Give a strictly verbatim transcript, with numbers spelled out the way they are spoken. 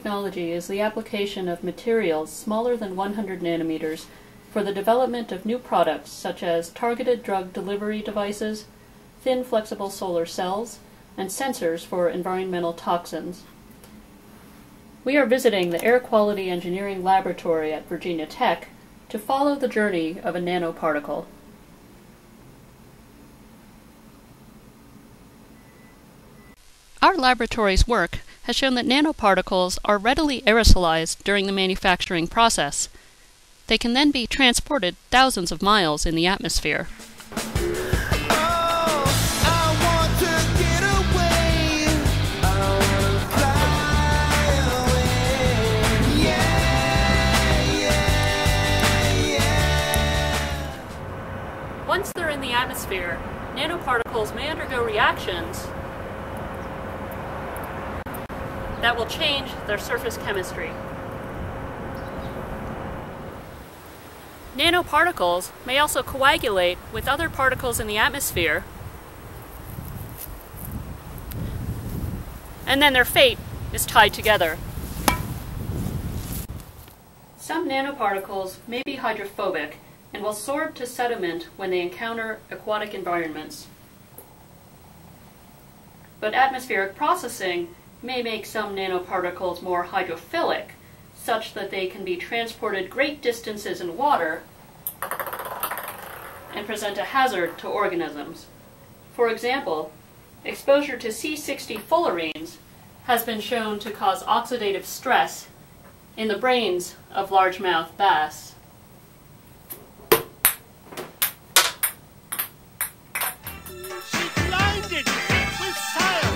nanotechnology is the application of materials smaller than one hundred nanometers for the development of new products such as targeted drug delivery devices, thin flexible solar cells, and sensors for environmental toxins. We are visiting the Air Quality Engineering Laboratory at Virginia Tech to follow the journey of a nanoparticle. Our laboratory's work has shown that nanoparticles are readily aerosolized during the manufacturing process. They can then be transported thousands of miles in the atmosphere. Once they're in the atmosphere, nanoparticles may undergo reactions that will change their surface chemistry. Nanoparticles may also coagulate with other particles in the atmosphere, and then their fate is tied together. Some nanoparticles may be hydrophobic and will sorb to sediment when they encounter aquatic environments. But atmospheric processing may make some nanoparticles more hydrophilic, such that they can be transported great distances in water and present a hazard to organisms. For example, exposure to C sixty fullerenes has been shown to cause oxidative stress in the brains of largemouth bass. She blinded me with silence.